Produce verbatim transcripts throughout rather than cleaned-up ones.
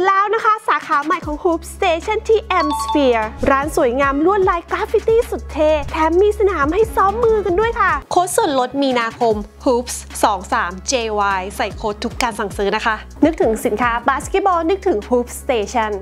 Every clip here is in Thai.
ดแล้วนะคะสาขาใหม่ของ Hoops Station ที่ Emsphere ร้านสวยงามลวดลายกราฟฟิตี้สุดเท่แถมมีสนามให้ซ้อมมือกันด้วยค่ะโค้ดส่วนลดมีนาคม Hoops สองสาม เจ วาย ใส่โค้ดทุกการสั่งซื้อนะคะนึกถึงสินค้าบาสเกตบอลนึกถึง Hoops Station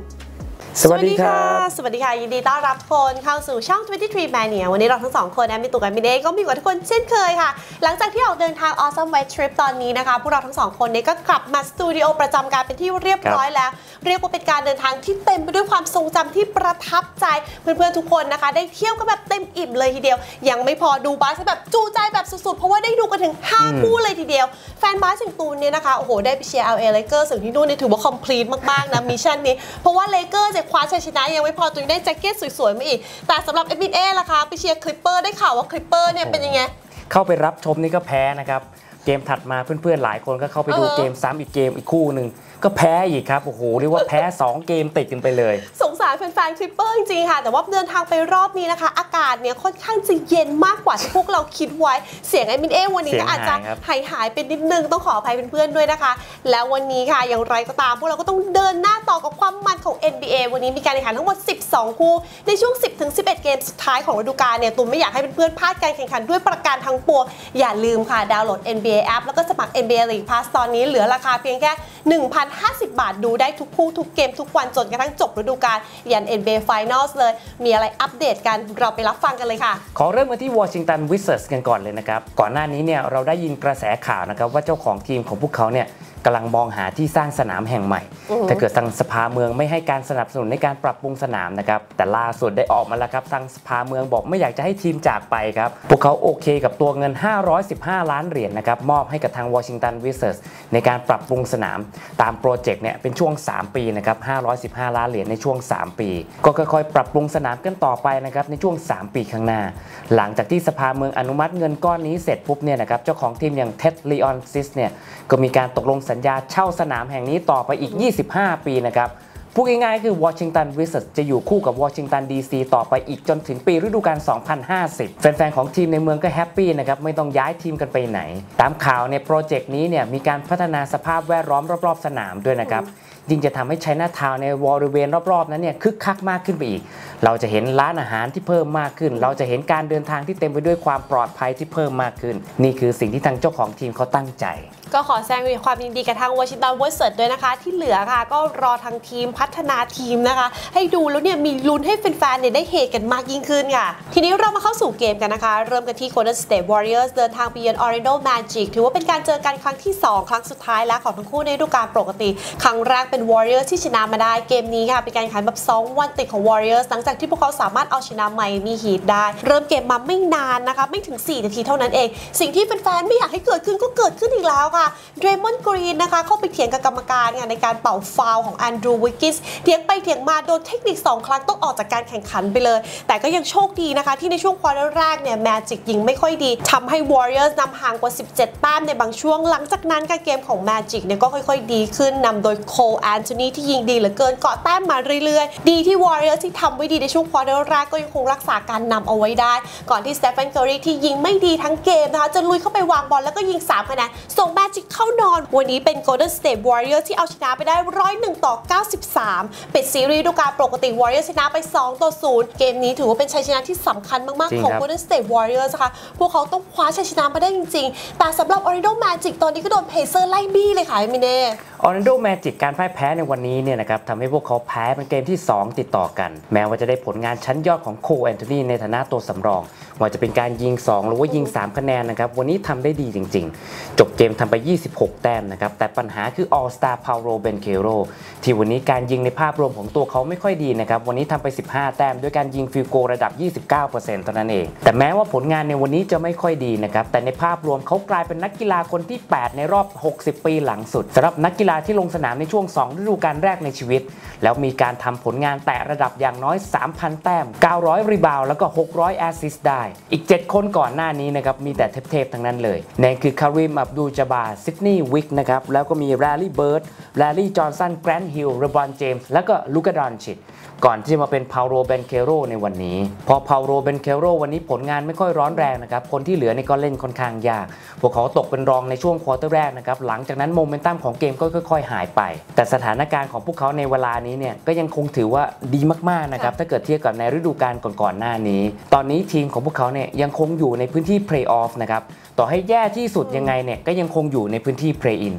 สวัสดีค่ะสวัสดีค่ะยินดีต้อนรับทุกคนเข้าสู่ช่อง Twenty Three Mania วันนี้เราทั้งสองคนนะมีตุกกับมีเดก็มีกว่าทุกคนเช่นเคยค่ะหลังจากที่ออกเดินทาง Awesome White Trip ตอนนี้นะคะพวกเราทั้งสองคนเนี่ยก็กลับมาสตูดิโอประจำการเป็นที่เรียบร้อยแล้วเรียกว่าเป็นการเดินทางที่เต็มไปด้วยความทรงจำที่ประทับใจเพื่อนๆทุกคนนะคะได้เที่ยวกันแบบเต็มอิ่มเลยทีเดียวยังไม่พอดูบาสแบบจูใจแบบสุดๆเพราะว่าได้ดูกันถึงห้าคู่เลยทีเดียวแฟนบาสอย่างตูนเนี่ยนะคะโอ้โหได้ไปเชียร์ แอล เอ Lakers ถึงที่นู่นนี่ถือว่า complete มากๆนะมิชชั่นนี้เพราะว่า Lakersคว้าชัยชนะยังไม่พอตัวได้แจ็คเก็ตสวยๆมาอีกแต่สำหรับ เอ็น บี เอ ล่ะคะไปเชียร์คลิปเปอร์ได้ข่าวว่าคลิปเปอร์เนี่ยเป็นยังไงเข้าไปรับชมนี่ก็แพ้นะครับเกมถัดมาเพื่อนๆหลายคนก็เข้าไปดูเกมซ้ำอีกเกมอีกคู่หนึ่งก็แพ้อีกครับโอ้โหเรียกว่าแพ้สองเกมติดกันไปเลยสงสารแฟนๆคลิปเปอร์จริงๆค่ะแต่ว่าเดินทางไปรอบนี้นะคะอากาศเนี่ยค่อนข้างจะเย็นมากกว่าที่พวกเราคิดไว้เสียงไอ้มินเอวันนี้ก็อาจจะหายหายเป็นนิดนึงต้องขออภัยเพื่อนๆด้วยนะคะแล้ววันนี้ค่ะอย่างไรก็ตามพวกเราก็ต้องเดินหน้าต่อกับความมันของ เอ็น บี เอ วันนี้มีการแข่งขันทั้งหมดสิบสองคู่ในช่วง สิบถึงสิบเอ็ด เกมสุดท้ายของฤดูกาลเนี่ยตูนไม่อยากให้เพื่อนๆพลาดการแข่งขันด้วยประการทั้งปวงอย่าลืมค่ะดาวน์โหลด เอ็น บี เอ แอปแล้วก็สมัคร เอ็น บี เอ League Pass ตอนนี้เหลือราคาเพียงแค่หนึ่งพันห้าสิบบาทดูได้ทุกคู่ทุกเกมทุกวันจนกระทั่งจบฤดูกาลยัน เอ็น บี เอ Finals เลยมีอะไรอัปเดตกันเราไปรับฟังกันเลยค่ะขอเริ่มกันที่ Washington Wizards กันก่อนเลยนะครับก่อนหน้านี้เนี่ยเราได้ยินกระแสข่าวนะครับว่าเจ้าของทีมของพวกเขาเนี่ยกำลังมองหาที่สร้างสนามแห่งใหม่แต่เกิดทางสภาเมืองไม่ให้การสนับสนุนในการปรับปรุงสนามนะครับแต่ล่าสุดได้ออกมาแล้วครับทางสภาเมืองบอกไม่อยากจะให้ทีมจากไปครับพวกเขาโอเคกับตัวเงินห้าร้อยสิบห้าล้านเหรียญ นะครับมอบให้กับทาง Washington Wizards ในการปรับปรุงสนามตามโปรเจกต์เนี่ยเป็นช่วงสามปีนะครับห้าร้อยสิบห้าล้านเหรียญในช่วงสามปีก็ค่อยๆปรับปรุงสนามกันต่อไปนะครับในช่วงสามปีข้างหน้าหลังจากที่สภาเมืองอนุมัติเงินก้อนนี้เสร็จปุ๊บเนี่ยนะครับเจ้าของทีมอย่าง Ted Leonsis เนี่ยก็มีการตกลงสัญญาเช่าสนามแห่งนี้ต่อไปอีกยี่สิบห้าปีนะครับพูดง่ายๆคือ Washington Wizards จะอยู่คู่กับ Washington ดี ซี ต่อไปอีกจนถึงปีฤดูกาลสองพันห้าสิบแฟนๆของทีมในเมืองก็แฮปปี้นะครับไม่ต้องย้ายทีมกันไปไหนตามข่าวในโปรเจกต์นี้เนี่ยมีการพัฒนาสภาพแวดล้อมรอบๆสนามด้วยนะครับยิ่งจะทำให้ไชน่าทาวน์ในบริเวณรอบๆนั้นเนี่ยคึกคักมากขึ้นไปอีกเราจะเห็นร้านอาหารที่เพิ่มมากขึ้นเราจะเห็นการเดินทางที่เต็มไปด้วยความปลอดภัยที่เพิ่มมากขึ้นนี่คือสิ่งที่ทางเจ้าของทีมเขาตั้งใจก็ขอแสดงความยินดีกับทาง Washington Wizards ด้วยนะคะที่เหลือค่ะก็รอทางทีมพัฒนาทีมนะคะให้ดูแล้วเนี่ยมีลุ้นให้แฟนๆเนี่ยได้เฮกันมากยิ่งขึ้นค่ะทีนี้เรามาเข้าสู่เกมกันนะคะเริ่มกันที่ Golden State Warriors เดินทางไปเยือน Orlando Magic ถือว่าเป็นการเจอกันครั้งที่สองครั้งสุดท้ายแล้วของทั้งคู่ในฤดูกาลปกติครั้งแรกเป็น Warriors ที่ชนะมาได้เกมนี้ค่ะเป็นการแข่งขันแบบสองวันติดของ Warriors หลังจากที่พวกเขาสามารถเอาชนะ Miami Heat ได้เริ่มเกมมาไม่นานนะคะไม่ถึงสี่นาทีเท่านั้นเองสิ่งที่แฟนๆไม่อยากให้เกิดขึ้นก็เกิดขึ้นอีกแล้วเดรมอนกรีนนะคะเข้าไปเถียงกับกรรมการในการเป่าฟาวของแอนดรูวิกกิสเถียงไปเถียงมาโดนเทคนิคสองครั้งต้องออกจากการแข่งขันไปเลยแต่ก็ยังโชคดีนะคะที่ในช่วงควอเตอร์แรกเนี่ยแมจิกยิงไม่ค่อยดีทำให้ Warriors นำห่างกว่าสิบเจ็ดแต้มในบางช่วงหลังจากนั้นการเกมของแมจิกเนี่ยก็ค่อยๆดีขึ้นนำโดยโคลแอนโทนีที่ยิงดีเหลือเกินเกาะแต้มมาเรื่อยๆดีที่ Warriors ที่ทำไว้ดีในช่วงควอเตอร์แรกก็ยังคงรักษาการนำเอาไว้ได้ก่อนที่สเตฟาน เคอรีที่ยิงไม่ดีทั้งเกมนะคะจะลุยเข้าไปวางบอลแล้วก็ยิงสามคะแนนส่งMagic เข้านอนวันนี้เป็น Golden State Warriors ที่เอาชนะไปได้หนึ่งร้อยเอ็ดต่อเก้าสิบสามเป็นซีรีส์ฤดูกาลปกติ Warriors ชนะไปสองต่อศูนย์เกมนี้ถือว่าเป็นชัยชนะที่สำคัญมากๆของ Golden State Warriors นะคะพวกเขาต้องคว้าชัยชนะมาได้จริงๆแต่สำหรับ Orlando Magic ตอนนี้ก็โดน Pacers ไล่บี้เลยค่ะมิเน่ Orlando Magic การพ่ายแพ้ในวันนี้เนี่ยนะครับทำให้พวกเขาแพ้เป็นเกมที่สองติดต่อกันแม้ว่าจะได้ผลงานชั้นยอดของโคลแอนโทนีในฐานะตัวสำรองว่าจะเป็นการยิงสองหรือว่ายิงสามคะแนนนะครับวันนี้ทำได้ดีจริงๆจบเกมทำไปยี่สิบหกแต้มนะครับแต่ปัญหาคือ All Star Paolo Banchero ที่วันนี้การยิงในภาพรวมของตัวเขาไม่ค่อยดีนะครับวันนี้ทำไปสิบห้าแต้มด้วยการยิงฟิลโกระดับ ยี่สิบเก้าเปอร์เซ็นต์ เท่านั้นเองแต่แม้ว่าผลงานในวันนี้จะไม่ค่อยดีนะครับแต่ในภาพรวมเขากลายเป็นนักกีฬาคนที่แปดในรอบหกสิบปีหลังสุดสำหรับนักกีฬาที่ลงสนามในช่วงสองฤดูกาลแรกในชีวิตแล้วมีการทำผลงานแตะระดับอย่างน้อย สามพัน แต้ม เก้าร้อย รีบาวด์แล้วก็หกร้อยแอสซิสต์ได้อีกเจ็ดคนก่อนหน้านี้นะครับมีแต่เทพๆทั้งนั้นเลยนั่นคือคาริมอับดุลจาบาร์ซิดนีย์วิกนะครับแล้วก็มีแรลลี่เบิร์ดแรลลี่จอห์นสันแกรนท์ฮิลล์เลบรอนเจมส์แล้วก็ลูกาดอนชิตก่อนที่จะมาเป็นพาโลเบนเคโรในวันนี้พอพาโลเบนเคโรวันนี้ผลงานไม่ค่อยร้อนแรงนะครับคนที่เหลือในก็เล่นค่อนข้างยากพวกเขาตกเป็นรองในช่วงควอเตอร์แรกนะครับหลังจากนั้นโมเมนตัมของเกมก็ ค่อยๆหายไปแต่สถานการณ์ของพวกเขาในเวลานี้เนี่ยก็ยังคงถือว่าดีมากๆนะครับถ้าเกิดเทียบกับในฤดูกาลก่อนๆหน้านี้ตอนนี้ทีมของพวกเขาเนี่ยยังคงอยู่ในพื้นที่เพลย์ออฟนะครับต่อให้แย่ที่สุดยังไงเนี่ยก็ยังคงอยู่ในพื้นที่เพลย์อิ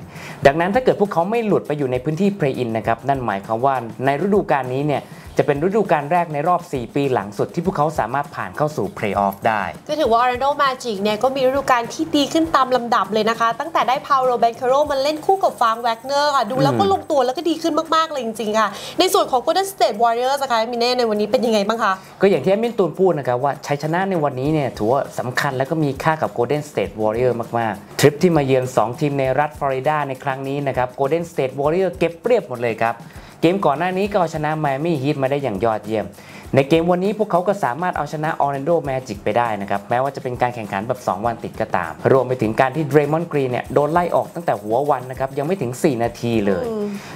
นดังนั้นถ้าเกิดพวกเขาไม่หลุดไปอยู่ในพื้นที่เพลย์อินนะครับนั่นหมายความว่าในฤดูกาลนี้เนี่ยจะเป็นฤดูกาลแรกในรอบสี่ปีหลังสุดที่พวกเขาสามารถผ่านเข้าสู่เพลย์ออฟได้ก็ถือว่า Orlando Magic เนี่ยก็มีฤดูกาลที่ดีขึ้นตามลำดับเลยนะคะตั้งแต่ได้พาโรแบนคาโรมันเล่นคู่กับฟางแวกเนอร์ค่ะดูแล้วก็ลงตัวแล้วก็ดีขึ้นมากๆเลยจริงๆค่ะในส่วนของ Golden State Warriors นะคะมิเน่ในวันนี้เป็นยังไงบ้างคะก็อย่างที่มินตูนพูดนะครับว่าชัยชนะในวันนี้เนี่ยถือว่าสำคัญและก็มีค่ากับ Golden State Warriors มากๆทริปที่มาเยือนสองทีมในรัฐฟลอริดาในครั้งนี้นะครับ Golden State Warriors เก็บเรียบหมดเลยครับเกมก่อนหน้านี้ก็เอาชนะ Miami Heat มาได้อย่างยอดเยี่ยมในเกมวันนี้พวกเขาก็สามารถเอาชนะ Orlando Magic ไปได้นะครับแม้ว่าจะเป็นการแข่งขันแบบสองวันติดก็ตามรวมไปถึงการที่ Draymond Green เนี่ยโดนไล่ออกตั้งแต่หัววันนะครับยังไม่ถึงสี่นาทีเลย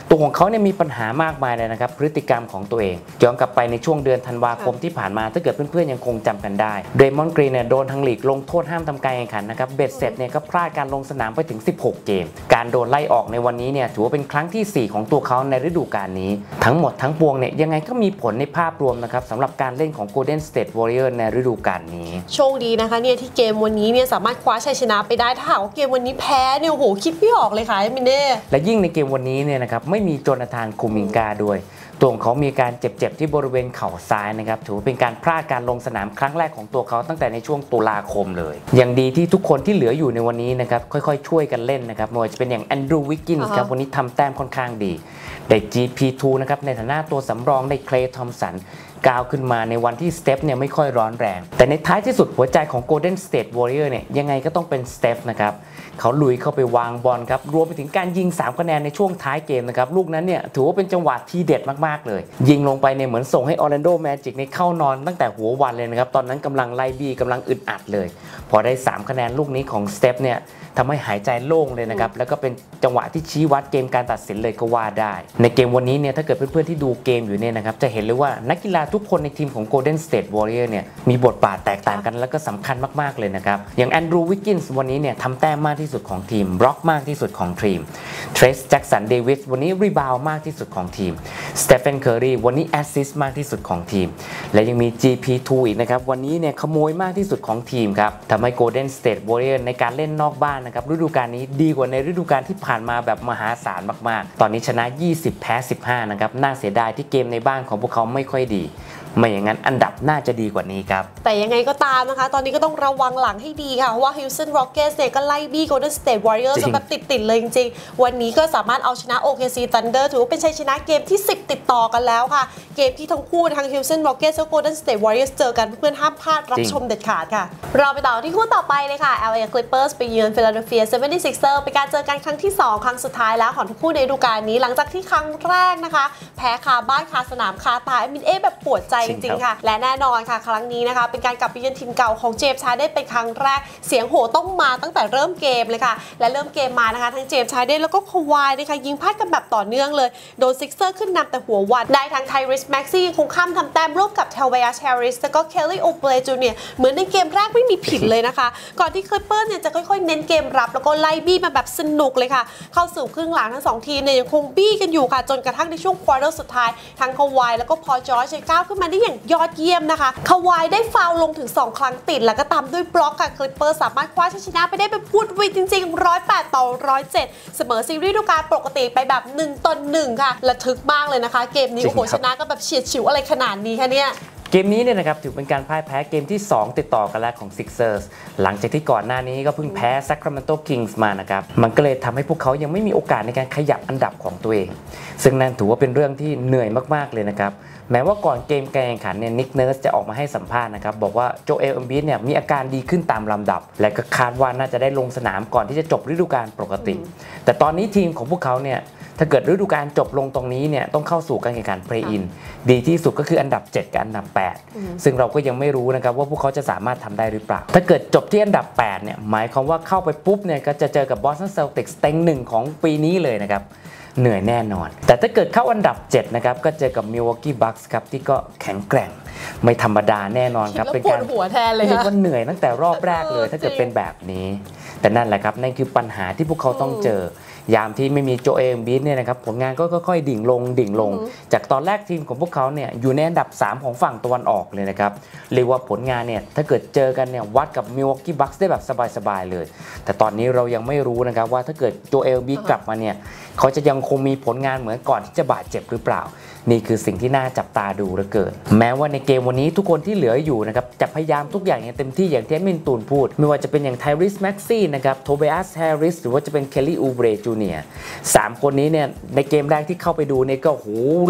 ตัวของเขาเนี่ยมีปัญหามากมายเลยนะครับพฤติกรรมของตัวเองย้อนกลับไปในช่วงเดือนธันวาคมที่ผ่านมาถ้าเกิดเพื่อนๆยังคงจำกันได้ Draymond Green เนี่ยโดนทางลีกลงโทษห้ามทำการแข่งขันนะครับเบ็ดเสร็จเนี่ยก็พลาดการลงสนามไปถึงสิบหกเกมการโดนไล่ออกในวันนี้เนี่ยถือว่าเป็นครั้งที่สี่ของตัวเขาในฤดูกาลนี้ทั้งหมดทั้งปวงเนี่ยยังไงก็มีผลในภาพรวมนะครับสำหรับการเล่นของ Golden State Warriors ในฤดูกาลนี้โชคดีนะคะเนี่ยที่เกมวันนี้เนี่ยสามารถคว้าชัยชนะไปได้ถ้าหากว่าเกมวันนี้แพ้เนี่ยโอ้โหคิดไม่ออกเลยค่ะมิเน่และยิ่งในเกมวันนี้เนี่ยนะครับไม่มีโจนาธานคูมิงกาด้วยตัวของเขามีการเจ็บๆที่บริเวณเข่าซ้ายนะครับถือเป็นการพลาดการลงสนามครั้งแรกของตัวเขาตั้งแต่ในช่วงตุลาคมเลยยังดีที่ทุกคนที่เหลืออยู่ในวันนี้นะครับค่อยๆช่วยกันเล่นนะครับไม่ว่าจะเป็นอย่างแอนดรูว์วิกกินส์ครับวันนี้ทำแต้มค่อนข้างดีได้ จี พี ทู นะครับในฐานะตัวสำรองได้เคลย์ทอมสันก้าวขึ้นมาในวันที่สเตฟเนี่ยไม่ค่อยร้อนแรงแต่ในท้ายที่สุดหัวใจของ Golden State Warrior เนี่ยยังไงก็ต้องเป็นสเตฟนะครับเขาลุยเข้าไปวางบอลครับรวมไปถึงการยิงสามคะแนนในช่วงท้ายเกมนะครับลูกนั้นเนี่ยถือว่าเป็นจังหวะทีเด็ดมากๆเลยยิงลงไปเนี่ยเหมือนส่งให้ Orlando Magic ในเข้านอนตั้งแต่หัววันเลยนะครับตอนนั้นกำลังไล่บี้กำลังอึดอัดเลยพอได้สามคะแนนลูกนี้ของสเตฟเนี่ยทำให้หายใจโล่งเลยนะครับแล้วก็เป็นจังหวะที่ชี้วัดเกมการตัดสินเลยก็ว่าได้ในเกมวันนี้เนี่ยถ้าเกิดเพื่อนๆที่ดูเกมอยู่เนี่ยนะครับจะเห็นเลยว่านักกีฬาทุกคนในทีมของ Golden State Warriors เนี่ยมีบทบาทแตกต่างกันแล้วก็สำคัญมากๆเลยนะครับอย่างแอนดรูว์วิกกินส์วันนี้เนี่ยทำแต้มมากที่สุดของทีมบล็อกมากที่สุดของทีมเทรซแจ็กสันเดวิสวันนี้รีบาวมากที่สุดของทีมสเตฟเฟนเคอร์รีวันนี้แอสซิสต์มากที่สุดของทีมและยังมี จี พี ทู อีกนะครับวันนี้เนี่ยขโมยมากที่สุดของทีมครับทำให้ Golden State Warriors ในการเล่นนอกบ้านนะครับฤดูกาลนี้ดีกว่าในฤดูกาลที่ผ่านมาแบบมหาศาลมากๆตอนนี้ชนะยี่สิบแพ้สิบห้านะครับน่าเสียดายที่เกมในบ้านของพวกเขาไม่ค่อยดีไม่อย่างนั้นอันดับน่าจะดีกว่านี้ครับแต่ยังไงก็ตามนะคะตอนนี้ก็ต้องระวังหลังให้ดีค่ะเพราะว่า Houston Rockets เนี่ยก็ไล่บี้ Golden State Warriors แบบติดๆเลยจริงๆวันนี้ก็สามารถเอาชนะ โอ เค ซี Thunder ถือว่าเป็นชัยชนะเกมที่สิบติดต่อกันแล้วค่ะเกมที่ทั้งคู่ทั้ง Houston Rockets และ Golden State Warriors เจอกันเพื่อนๆห้ามพลาดรับชมเด็ดขาดค่ะเราไปต่อที่คู่ต่อไปเลยค่ะ แอล เอ Clippers ไปเยือน Philadelphia เซเว่นตี้ซิกเซอร์ส เป็นการเจอกันครั้งที่สองครั้งสุดท้ายแล้วของทั้งคู่ในฤดูกาลนี้หลังจากที่ครั้งแรกนะคะแพ้คาบ้านคาสนามคาตามินเอแบบปวดใจจริงๆค่ะและแน่นอนค่ะครั้งนี้นะคะเป็นการกลับไปเยือนทีมเก่าของเจมส์ชาร์เดนเป็นครั้งแรกเสียงโห่ต้องมาตั้งแต่เริ่มเกมเลยค่ะและเริ่มเกมมานะคะทั้งเจมส์ชาร์เดนแล้วก็ควายนะคะยิงพลาดกันแบบต่อเนื่องเลยโดนซิกเซอร์ขึ้นนำแต่หัววันได้ทั้งไทริสแม็กซี่คงข้ามทำแต้มร่วมกับเทลเวียแชริสแล้วก็เคลลี่โอเบรจูเนียร์เหมือนในเกมแรกไม่มีผิดเลยนะคะก่อนที่คลิปเปอร์เนี่ยจะค่อยๆเน้นเกมรับแล้วก็ไล่บี้มาแบบสนุกเลยค่ะเข้าสู่ครึ่งหลังทั้งสองทีมเนี่ยยังคงบี้กันอยู่ค่ะจนกระทั่งในช่วงควอเตอร์สุดท้ายทั้งควายแล้วก็พอจอร์จก้าวขึ้นมาได้อย่างยอดเยี่ยมนะคะคาวายได้ฟาวลงถึงสองครั้งติดแล้วก็ตามด้วยบล็อกกับคลิปเปอร์สามารถคว้าชัยชนะไปได้เป็นพูดวิจริงๆหนึ่งร้อยแปดต่อหนึ่งร้อยเจ็ดเสมอซีรีส์ฤดูกาลปกติไปแบบหนึ่งต่อหนึ่งค่ะระทึกมากเลยนะคะเกมนี้โอ้โหชนะก็แบบเฉียดฉิวอะไรขนาดนี้คะเนี่ยเกมนี้เนี่ยนะครับถือเป็นการพ่ายแพ้เกมที่สองติดต่อกันแล้วของ Sixers หลังจากที่ก่อนหน้านี้ก็เพิ่งแพ้ Sacramento Kings มานะครับมันก็เลยทำให้พวกเขายังไม่มีโอกาสในการขยับอันดับของตัวเองซึ่งนั่นถือว่าเป็นเรื่องที่เหนื่อยมากๆเลยนะครับแม้ว่าก่อนเกมการแข่งขันเนี่ย Nick Nurse จะออกมาให้สัมภาษณ์นะครับบอกว่า Joel Embiid เนี่ยมีอาการดีขึ้นตามลำดับและก็คาดว่าน่าจะได้ลงสนามก่อนที่จะจบฤดูกาลปกติแต่ตอนนี้ทีมของพวกเขาเนี่ยถ้าเกิดฤดูกาลจบลงตรงนี้เนี่ยต้องเข้าสู่การแข่งขันเพลย์อินดีที่สุดก็คืออันดับเจ็ดกับอันดับแปดซึ่งเราก็ยังไม่รู้นะครับว่าพวกเขาจะสามารถทำได้หรือเปล่าถ้าเกิดจบที่อันดับแปดเนี่ยหมายความว่าเข้าไปปุ๊บเนี่ยก็จะเจอกับ Boston Celtics เต็งหนึ่งของปีนี้เลยนะครับเหนื่อยแน่นอนแต่ถ้าเกิดเข้าอันดับเจ็ดนะครับก็เจอกับ Milwaukee Bucks ครับที่ก็แข็งแกร่งไม่ธรรมดาแน่นอนครับเป็นการหัวแทนเลยก็เหนื่อยตั้งแต่รอบแรกเลยถ้าเกิดเป็นแบบนี้แต่นั่นแหละครับนั่นคือปัญหาที่พวกเขาต้องเจอ ยามที่ไม่มีโจเอล เอ็มบีดเนี่ยนะครับผลงานก็ค่อยๆดิ่งลงดิ่งลงจากตอนแรกทีมของพวกเขาเนี่ยอยู่ในอันดับสามของฝั่งตะวันออกเลยนะครับเรียกว่าผลงานเนี่ยถ้าเกิดเจอกันเนี่ยวัดกับมิลวอกกี้บัคส์ได้แบบสบายๆเลยแต่ตอนนี้เรายังไม่รู้นะครับว่าถ้าเกิดโจเอล เอ็มบีดกลับมาเนี่ยเขาจะยังคงมีผลงานเหมือนก่อนที่จะบาดเจ็บหรือเปล่านี่คือสิ่งที่น่าจับตาดูเหลือเกินแม้ว่าในเกมวันนี้ทุกคนที่เหลืออยู่นะครับจะพยายามทุกอย่างอย่างเต็มที่อย่างที่มินตูนพูดไม่ว่าจะเป็นอย่างไทริสแม็กซี่นะครับโทเบียสแฮร์ริสหรือว่าจะเป็นเคลลี่อูเบรจูเนียร์สามคนนี้เนี่ยในเกมแรกที่เข้าไปดูเนี่ยก็โ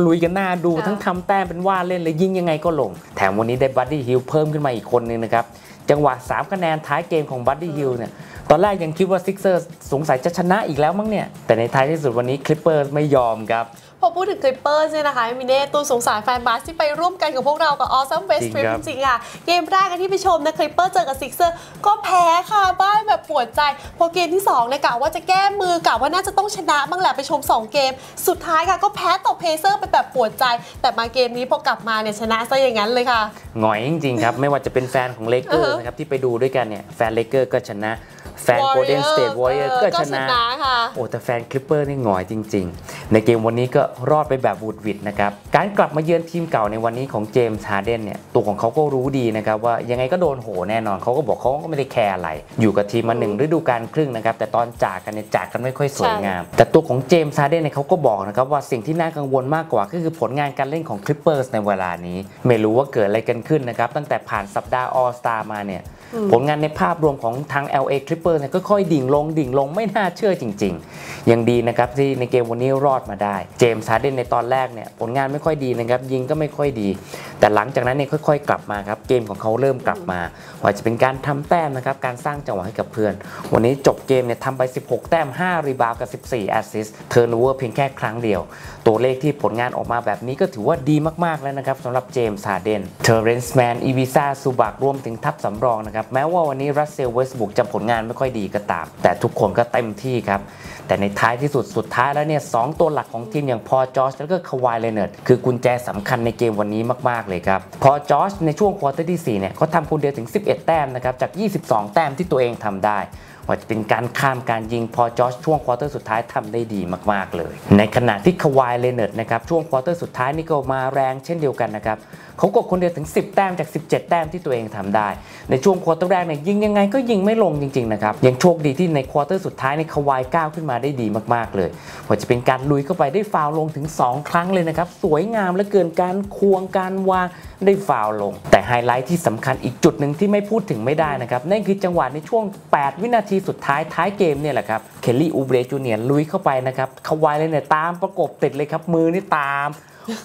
หลุยกันหน้าดูทั้งทำแต้มเป็นว่าเล่นเลยยิงยังไงก็ลงแถมวันนี้ได้บัดดี้ฮิลเพิ่มขึ้นมาอีกคนนึงนะครับจังหวะสามคะแนนท้ายเกมของบัดดี้ฮิลเนี่ยตอนแรกยังคิดว่าซิกเซอร์สงสัยจะชนะอีกแล้วมั้งเนี่ยแต่ในท้ายที่สุดวันนี้คลิปเปอร์ไม่ยอมครับพอพูดถึง Clippers เนี่ยนะคะมิเน่ตูนสงสารแฟนบาสที่ไปร่วมกันกับพวกเรากับ Awesome Best Team จริงค่ะเกมแรกที่ไปชมนะ Clippers เจอกับ Sixers ก็แพ้ค่ะบ้านแบบปวดใจพอเกมที่สองเนี่ยกะว่าจะแก้มือกะว่าน่าจะต้องชนะบ้างแหละไปชมสองเกมสุดท้ายค่ะก็แพ้ต่อ Pacers ไปแบบปวดใจแต่มาเกมนี้พอกลับมาเนี่ยชนะซะอย่างนั้นเลยค่ะหงอยจริงๆครับไม่ว่าจะเป็นแฟนของ Lakers นะครับที่ไปดูด้วยกันเนี่ยแฟน Lakers ก็ชนะแฟน Golden State Warriors ก็ชนะโอ้แต่แฟน Clippers นี่หงอยจริงๆในเกมวันนี้ก็รอดไปแบบวุดวิดนะครับการกลับมาเยือนทีมเก่าในวันนี้ของเจมส์ฮาร์เดนเนี่ยตัวของเขาก็รู้ดีนะครับว่ายังไงก็โดนโหแน่นอนเขาก็บอกเขาก็ไม่ได้แคร์อะไรอยู่กับทีมมาหนึ่งฤดูกาลครึ่งนะครับแต่ตอนจากกันเนี่ยจากกันไม่ค่อยสวยงามแต่ตัวของเจมส์ฮาร์เดนเนี่ยเขาก็บอกนะครับว่าสิ่งที่น่ากังวลมากกว่าก็คือผลงานการเล่นของคลิปเปอร์สในเวลานี้ไม่รู้ว่าเกิดอะไรกันขึ้นนะครับตั้งแต่ผ่านสัปดาห์ออลสตาร์มาเนี่ยผลงานในภาพรวมของทาง แอล เอ Clippers เนี่ยค่อยๆดิ่งลงดิ่งลงไม่น่าเชื่อจริงๆยังดีนะครับที่ในเกมวันนี้รอดมาได้เจมส์ฮาร์เดนในตอนแรกเนี่ยผลงานไม่ค่อยดีนะครับยิงก็ไม่ค่อยดีแต่หลังจากนั้นเนี่ยค่อยๆกลับมาครับเกมของเขาเริ่มกลับมาว่าจะเป็นการทำแต้มนะครับการสร้างจังหวะให้กับเพื่อนวันนี้จบเกมเนี่ยทำไปสิบหกแต้มห้ารีบาวด์กับสิบสี่แอสซิสต์เทิร์นโอเวอร์เพียงแค่ครั้งเดียวตัวเลขที่ผลงานออกมาแบบนี้ก็ถือว่าดีมากๆแล้วนะครับสำหรับเจมส์ฮาร์เดนเทอร์เรนซ์แมนอีวิซ่าซูบักรวมถึงทัพสำรองนะครับแม้ว่าวันนี้รัสเซลเวสต์บุกจะผลงานไม่ค่อยดีก็ตามแต่ทุกคนก็เต็มที่ครับแต่ในท้ายที่สุดสุดท้ายแล้วเนี่ยสองตัวหลักของทีมอย่างพอจอร์จแล้วก็คาวายเลเนิร์ดคือกุญแจสำคัญในเกมวันนี้มากๆเลยครับพอจอร์จในช่วงควอเตอร์ที่สี่เนี่ยเขาทำคนเดียวถึงสิบเอ็ดแต้มนะครับจากยี่สิบสองแต้มที่ตัวเองทำได้ว่าจะเป็นการข้ามการยิงพอจอร์จช่วงควอเตอร์สุดท้ายทำได้ดีมากๆเลยในขณะที่คาวายเลเนิร์ดนะครับช่วงควอเตอร์สุดท้ายนี่ก็มาแรงเช่นเดียวกันนะครับเขากดคนเดียวถึงสิบแต้มจากสิบเจ็ดแต้มที่ตัวเองทำได้ในช่วงควอเตอร์แรกเนี่ยยิงยังไงก็ยิงไม่ลงจริงๆนะครับยังโชคดีที่ในควอเตอร์สุดท้ายในคาวายก้าวขึ้นมาได้ดีมากๆเลยว่าจะเป็นการลุยเข้าไปได้ฟาวลงถึงสองครั้งเลยนะครับสวยงามและเกินการควงการวางได้ฟาวลงแต่ไฮไลท์ที่สำคัญอีกจุดหนึ่งที่ไม่พูดถึงไม่ได้นะครับนั่นคือจังหวะในช่วงแปดวินาทีสุดท้ายท้ายเกมเนี่ยแหละครับเคลลี่อูเบรจูเนียร์ลุยเข้าไปนะครับคาวายเลยเนี่ยตามประกบติดเลยครับมือนี่ตาม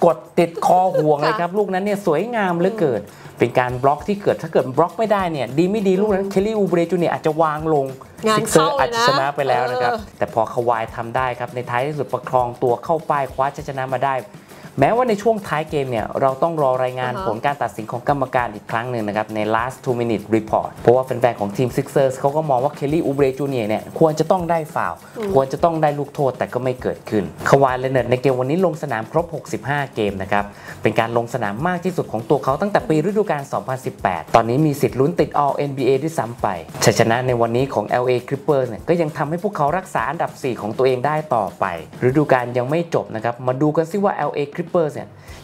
กดติดคอห่วงเลยครับลูกนั้นเนี่ยสวยงามเหลือเกินเป็นการบล็อกที่เกิดถ้าเกิดบล็อกไม่ได้เนี่ยดีไม่ดีลูกนั้นเคลลี่อูเบรจูเนียร์อาจจะวางลงซิกเซอร์อาจจะชนะไปแล้วนะครับแต่พอคาวายทำได้ครับในท้ายที่สุดประคองตัวเข้าไปคว้าชัยชนะมาได้แม้ว่าในช่วงท้ายเกมเนี่ยเราต้องรอรายงาน uh huh. ผลการตัดสินของกรรมการอีกครั้งหนึ่งนะครับใน last two minute report เพราะว่าแฟนๆของทีม Sixers เขาก็มองว่า Kelly Oubre จูเนียร์ เนี่ยควรจะต้องได้ฟาวล์ uh huh. ควรจะต้องได้ลูกโทษแต่ก็ไม่เกิดขึ้นคาวาย เลเนิร์ดในเกมวันนี้ลงสนามครบหกสิบห้าเกมนะครับเป็นการลงสนามมากที่สุดของตัวเขาตั้งแต่ปีฤดูกาลสองพันสิบแปดตอนนี้มีสิทธิ์ลุ้นติด ออล เอ็น บี เอ ด้วยซ้ำไปชัยชนะในวันนี้ของ แอล เอ Clippers เนี่ยก็ยังทำให้พวกเขารักษาอันดับสี่ของตัวเองได้ต่อไปฤดูกาลยังไม่จบนะครับมาดูกันซิว่า แอล เอ Clippers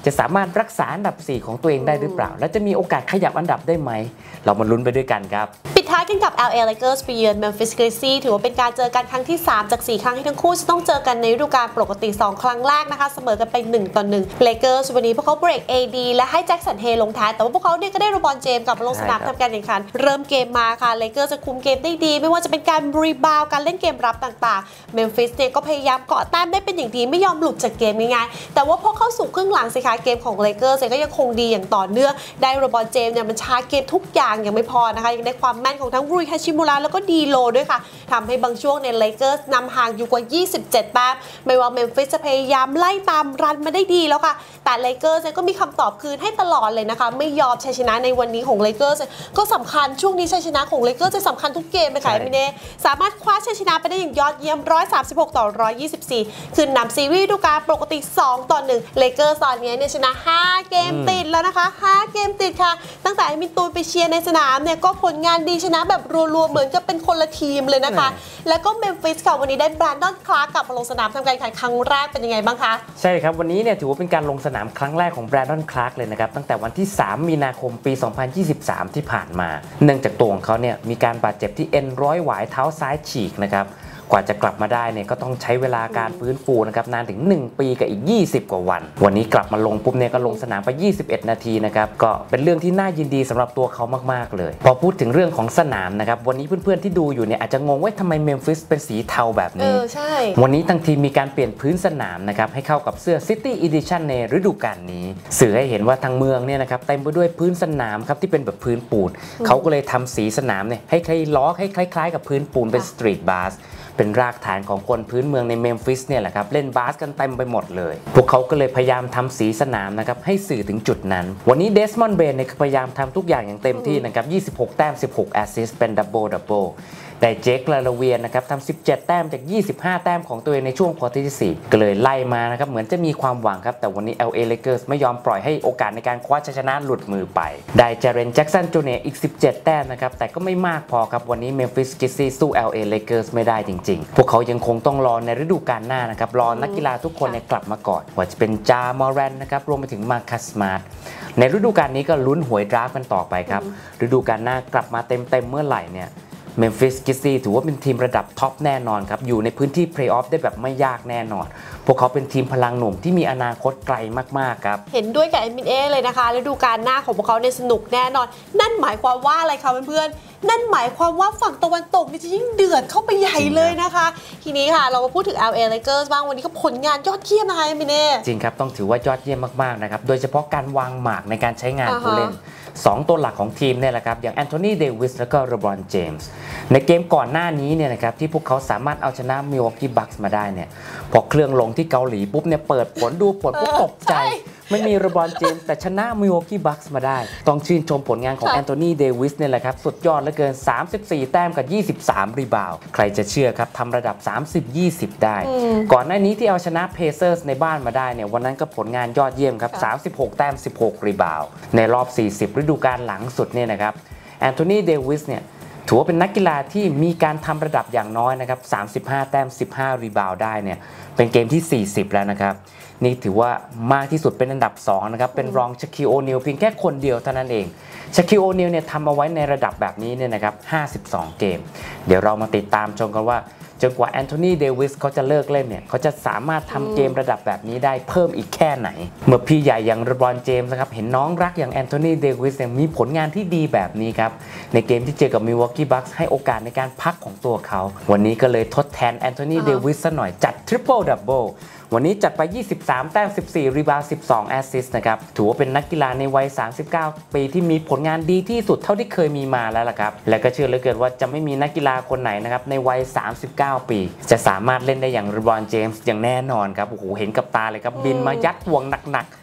จะสามารถรักษาอันดับสี่ของตัวเองได้หรือเปล่าและจะมีโอกาสขยับอันดับได้ไหมเรามาลุ้นไปด้วยกันครับปิดท้ายกันกับ แอล เอ Lakers ไปเยือน Memphis Grizzlies ถือว่าเป็นการเจอกันครั้งที่สามจากสี่ครั้งที่ทั้งคู่จะต้องเจอกันในฤดูกาลปกติสองครั้งแรกนะคะเสมอกันไปหนึ่งต่อหนึ่ง Lakers วันนี้พวกเขาเบรก เอ ดี และให้แจ็คสันเฮลงท้ายแต่ว่าพวกเขาเนี่ยก็ได้รูบอนเจมส์กลับมาลงสนามทำการแข่งขันเริ่มเกมมาค่ะ Lakers จะคุมเกมได้ดีไม่ว่าจะเป็นการรีบาวด์การเล่นเกมรับต่างๆ Memphis เนี่ยก็พยายามเกาะแต้มได้เป็นอย่างดีไม่ยอมหลุดจากเกมง่ายๆแต่ว่าพวกเขาสู่ครึ่งหลังสิคะเกมของเลเกอร์ก็ยังคงดีอย่างต่อเนื่องได้โรบอนเจมส์เนี่ยมันชาเกมทุกอย่างยังไม่พอนะคะยังได้ความแม่นของทั้งรุยฮาชิมุระแล้วก็ดีโลด้วยค่ะทำให้บางช่วงในเลเกอร์นำห่างอยู่กว่ายี่สิบเจ็ดแต้มไม่ว่าเมมฟิสจะพยายามไล่ตามรันมาได้ดีแล้วค่ะแต่เลเกอร์ก็มีคำตอบคืนให้ตลอดเลยนะคะไม่ยอมชัยชนะในวันนี้ของเลเกอร์ก็สำคัญช่วงนี้ชัยชนะของเลเกอร์จะสำคัญทุกเกมเลยค่ะมิเน่สามารถคว้าชัยชนะไปได้อย่างยอดเยี่ยมหนึ่งร้อยสามสิบหกต่อหนึ่งร้อยยี่สิบสี่ขึ้นนำซีรีส์ฤดูกาลปกติสองต่อหนึ่งเลเกอร์ตอนนี้เนี่ยชนะห้าเกมติดแล้วนะคะห้าเกมติดค่ะตั้งแต่มินตูนไปเชียร์ในสนามเนี่ยก็ผลงานดีชนะแบบ แบบรัวๆเหมือนจะเป็นคนละทีมเลยนะคะแล้วก็เมมฟิสค่ะวันนี้ได้แบรนดอนคลาร์กกลับมาลงสนามทำการแข่งขันครั้งแรกเป็นยังไงบ้างคะใช่ครับวันนี้เนี่ยถือว่าเป็นการลงสนามครั้งแรกของแบรนดอนคลาร์กเลยนะครับตั้งแต่วันที่สามมีนาคมปีสองพันยี่สิบสามที่ผ่านมาเนื่องจากตัวของเขาเนี่ยมีการบาดเจ็บที่เอ็นร้อยหวายเท้าซ้ายฉีกนะครับกว่าจะกลับมาได้เนี่ยก็ต้องใช้เวลาการฟื้นฟูนะครับนานถึงหนึ่งปีกับอีกยี่สิบกว่าวันวันนี้กลับมาลงปุ๊บเนี่ยก็ลงสนามไปยี่สิบเอ็ดนาทีนะครับก็เป็นเรื่องที่น่ายินดีสำหรับตัวเขามากๆเลยพอพูดถึงเรื่องของสนามนะครับวันนี้เพื่อนๆที่ดูอยู่เนี่ยอาจจะงงว่าทำไมเมมฟิสเป็นสีเทาแบบนี้วันนี้ทั้งทีมมีการเปลี่ยนพื้นสนามนะครับให้เข้ากับเสื้อ City Edition ในฤดูกาลนี้สื่อให้เห็นว่าทางเมืองเนี่ยนะครับเต็มไปด้วยพื้นสนามครับที่เป็นแบบพื้นปูนเขาก็เลยทำสีสนามเนี่ยให้คล้ายล้อให้คล้ายๆกับพื้นปูนเป็นสตรีทบาสเป็นรากฐานของคนพื้นเมืองในเมมฟิสเนี่ยแหละครับเล่นบาสกันเต็มไปหมดเลยพวกเขาก็เลยพยายามทำสีสนามนะครับให้สื่อถึงจุดนั้นวันนี้เดสมอนด์ เบนเนี่ยพยายามทำทุกอย่างอย่างเต็มที่นะครับยี่สิบหกแต้มสิบหกแอสซิสต์เป็นดับเบิลดับเบิลแต่เจค ลาลาเวียนะครับทำสิบเจ็ดแต้มจากยี่สิบห้าแต้มของตัวเองในช่วงควอเตอร์ที่สี่ก็เลยไล่มานะครับเหมือนจะมีความหวังครับแต่วันนี้ แอล เอ เลเกอร์ส ไม่ยอมปล่อยให้โอกาสในการคว้าชัยชนะหลุดมือไปได้เจเรน แจ็คสัน จูเนียร์อีกสิบเจ็ดแต้มนะครับแต่ก็ไม่มากพอครับวันนี้ Memphis Grizzlies สู้ แอล เอ เลเกอร์ส ไม่ได้จริงๆพวกเขายังคงต้องรอในฤดูกาลหน้านะครับรอนักกีฬาทุกคนกลับมาก่อนว่าจะเป็นจามอรันนะครับรวมไปถึงมาคัส สมาร์ทในฤดูกาลนี้ก็ลุ้นหวยดราฟกันต่อไปครับฤดูกาลหน้ากลับมาเต็มๆเมื่อไหร่เนี่ยเมมฟิสกิซซี่ถือว่าเป็นทีมระดับท็อปแน่นอนครับอยู่ในพื้นที่เพลย์ออฟได้แบบไม่ยากแน่นอนพวกเขาเป็นทีมพลังหนุ่มที่มีอนาคตไกลมากๆครับเห็นด้วยกับเอ็มเอเลยนะคะฤดูกาลหน้าของพวกเขาเนี่ยสนุกแน่นอนนั่นหมายความว่าอะไรคะเพื่อนๆนั่นหมายความว่าฝั่งตะวันตกนี่จะยิ่งเดือดเข้าไปใหญ่เลยนะคะทีนี้ค่ะเรามาพูดถึง แอล เอ เลเกอร์ส บ้างวันนี้ก็ผลงานยอดเยี่ยมนะคะเอ็มเอจริงครับต้องถือว่ายอดเยี่ยมมากๆนะครับโดยเฉพาะการวางหมากในการใช้งานผู้เล่นสองตัวหลักของทีมเนี่ยแหละครับอย่างแอนโทนี เดวิสแล้วก็ เลบรอน เจมส์ในเกมก่อนหน้านี้เนี่ยนะครับที่พวกเขาสามารถเอาชนะมิลวอกกี้บัคส์มาได้เนี่ยพอเครื่องลงที่เกาหลีปุ๊บเนี่ยเปิดผลดูผลปุ๊บตกใจไม่มี เลบรอน เจมส์แต่ชนะมิลวอกกี้บัคส์มาได้ต้องชื่นชมผลงานของแอนโทนี เดวิสเนี่ยแหละครับสุดยอดเหลือเกินสามสิบสี่แต้มกับยี่สิบสามรีบาวด์ใครจะเชื่อครับทำระดับสามสิบยี่สิบได้ก่อนหน้านี้ที่เอาชนะเพเซอร์สในบ้านมาได้เนี่ยวันนั้นก็ผลงานยอดเยี่ยมครับสามสิบหกแต้มสิบหกรีบาวด์ในรอบสี่สิบฤดูกาลหลังสุดเนี่ยนะครับแอนโทนี เดวิสเนี่ยถือว่าเป็นนักกีฬาที่มีการทำระดับอย่างน้อยนะครับสามสิบห้าแต้มสิบห้ารีบาวด์ได้เนี่ยเป็นเกมที่สี่สิบแล้วนะครับนี่ถือว่ามากที่สุดเป็นอันดับสองนะครับเป็นรองชาคิล โอนิลเพียงแค่คนเดียวเท่านั้นเองชาคิล โอนิลเนี่ยทำเอาไว้ในระดับแบบนี้เนี่ยนะครับห้าสิบสองเกมเดี๋ยวเรามาติดตามชมกันว่าจนกว่าแอนโทนี เดวิสเขาจะเลิกเล่นเนี่ยเขาจะสามารถทำเกมระดับแบบนี้ได้เพิ่มอีกแค่ไหนเมื่อพี่ใหญ่อย่างเลบรอนเจมส์นะครับเห็นน้องรักอย่างแอนโทนี เดวิสมีผลงานที่ดีแบบนี้ครับในเกมที่เจอกับมิลวอกกี้บัคส์ให้โอกาสในการพักของตัวเขาวันนี้ก็เลยทดแทนแอนโทนี เดวิสซะหน่อยจัดทริปเปิลดับเบิลวันนี้จัดไปยี่สิบสามแต้มสิบสี่รีบาวด์สิบสองแอสซิสต์นะครับถือว่าเป็นนักกีฬาในวัยสามสิบเก้าปีที่มีผลงานดีที่สุดเท่าที่เคยมีมาแล้วล่ะครับและก็เชื่อเหลือเกินว่าจะไม่มีนักกีฬาคนไหนนะครับในวัยสามสิบเก้าปีจะสามารถเล่นได้อย่างเลบรอน เจมส์อย่างแน่นอนครับโอ้โหเห็นกับตาเลยครับบินมายัดห่วงหนักๆ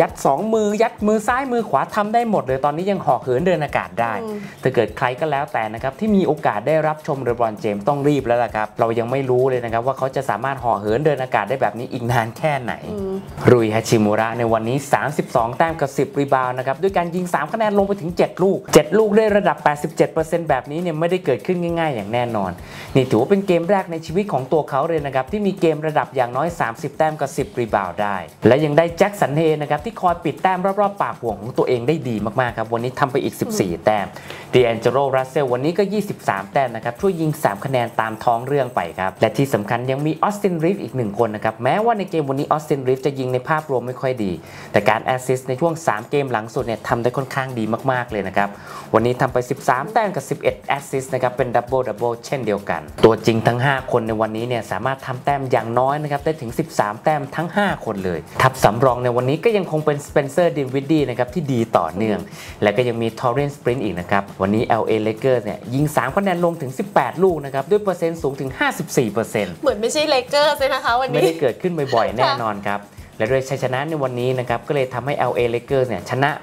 ยัดสองมือยัดมือซ้ายมือขวาทำได้หมดเลยตอนนี้ยังหอบเหินเดินอากาศได้ถ้าเกิดใครก็แล้วแต่นะครับที่มีโอกาสได้รับชมเลบรอน เจมส์ต้องรีบแล้วล่ะครับเรายังไม่รู้เลยนะครับว่าเขาจะสามารถหอบเหินเดินอากาศได้แบบนี้อีกนานแค่ไหนรุย ฮาชิมุระในวันนี้สามสิบสองแต้มกับสิบรีบาวด์นะครับด้วยการยิงสามคะแนนลงไปถึงเจ็ดลูกเจ็ดลูกได้ระดับ แปดสิบเจ็ดเปอร์เซ็นต์ แบบนี้เนี่ยไม่ได้เกิดขึ้นง่ายๆอย่างแน่นอนนี่ถือว่าเป็นเกมแรกในชีวิตของตัวเขาเลยนะครับที่มีเกมระดับอย่างน้อยสามสิบแต้มกับสิบรีบาวด์ได้และยังได้แจ็คสันเฮนะครับที่คอยปิดแต้มรอบๆปากห่วงของตัวเองได้ดีมากๆครับวันนี้ทำไปอีกสิบสี่แต้มดีแองเจโล รัสเซลวันนี้ก็ยี่สิบสามแต้มนะครับช่วยยิงสามคะแนนตามท้องเรื่องไปครับและที่สำคัญยังมีออสติน รีฟส์อีกหนึ่งคนนะครับแม้ว่าในเกมวันนี้ออสติน รีฟส์จะยิงในภาพรวมไม่ค่อยดีแต่การแอสซิสต์ในช่วงสามเกมหลังสุดเนี่ยทำได้ค่อนข้างดีมากๆเลยนะครับวันนี้ทำไปสิบสามแต้มกับสิบเอ็ดแอสซิสต์นะครับเป็นดับเบิลดับเบิลเช่นเดียวกันตัวจริงทั้งห้าคนในวันนี้เนี่ยสามารถทำแต้มอย่างน้อยนะครับได้ถึงสิบสามแต้มทั้งห้าคนเลยทับสำรองในวันนี้ก็ยังคงเป็นสเปนเซอร์ดินวิดดี้นะครับที่ดีต่อเนื่องและก็ยังมีทอร์เรนซ์ ปรินซ์อีกนะครับวันนี้ แอล เอ เลเกอร์ส เนี่ยยิงสามคะแนนลงถึงสิบแปดลูกนะครับด้วยเปอร์เซ็นต์สูงถึง ห้าสิบสี่เปอร์เซ็นต์ เหมือนไม่ใช่เลเกอร์เลยนะคะวันนี้ไม่ได้เกิดขึ้นบ่อยๆแน่นอนครับและด้วยชัยชนะในวันนี้นะครับก็เลยทำให้ แอล เอ เลเกอร์ส เนี่ยชนะ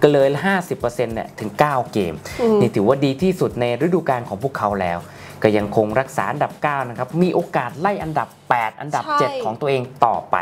ก็เลย ห้าสิบเปอร์เซ็นต์ เนี่ยถึงเก้าเกมนี่ถือว่าดีที่สุดในฤดูกาลของพวกเขาแล้ว ก็ยังคงรักษาอันดับเก้านะครับมีโอกาสไล่อันดับแปดอันดับเจ็ดของตัวเองต่อไป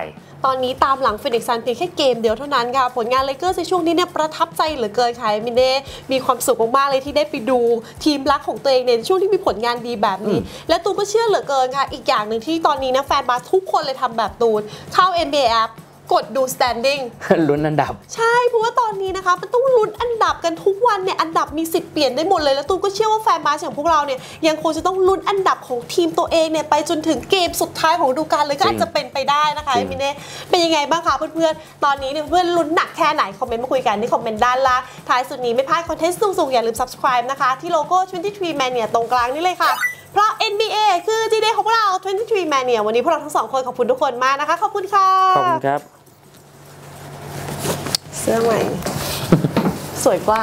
ตอนนี้ตามหลังฟีนิกซ์ซันเพียงแค่เกมเดียวเท่านั้นค่ะผลงานเลเกอร์ในช่วงนี้เนี่ยประทับใจเหลือเกินค่ะมินเน่มีความสุขมากๆเลยที่ได้ไปดูทีมรักของตัวเองในช่วงที่มีผลงานดีแบบนี้และตูนก็เชื่อเหลือเกินค่ะอีกอย่างหนึ่งที่ตอนนี้นะแฟนบาสทุกคนเลยทำแบบตูนเข้า เอ็น บี เอ แอปกดดู standing ลุ้นอันดับใช่เพราะว่าตอนนี้นะคะมันต้องลุ้นอันดับกันทุกวันเนี่ยอันดับมีสิทธิ์เปลี่ยนได้หมดเลยแล้วตูนก็เชื่อว่าแฟนบาสอย่างพวกเราเนี่ยยังคงจะต้องลุ้นอันดับของทีมตัวเองเนี่ยไปจนถึงเกมสุดท้ายของฤดูกาลเลยก็อาจจะเป็นไปได้นะคะมิเน่เป็นยังไงบ้างคะเพื่อนๆตอนนี้เนี่ยเพื่อนลุ้นหนักแค่ไหนคอมเมนต์มาคุยกันที่คอมเมนต์ด้านล่างท้ายสุดนี้ไม่พลาดคอนเทนต์สูงๆอย่าลืม subscribe นะคะที่โลโก้ Twenty Three Mania ตรงกลางนี่เลยค่ะเพราะ เอ็น บี เอ คือดีเดย์ของเรา Twenty Three Mania วันนี้พวกเราทั้งสองคนขอบคุณทุกคนมากนะคะขอบคุณค่ะขอบคุณครับเสื้อใหม่ สวยกว่า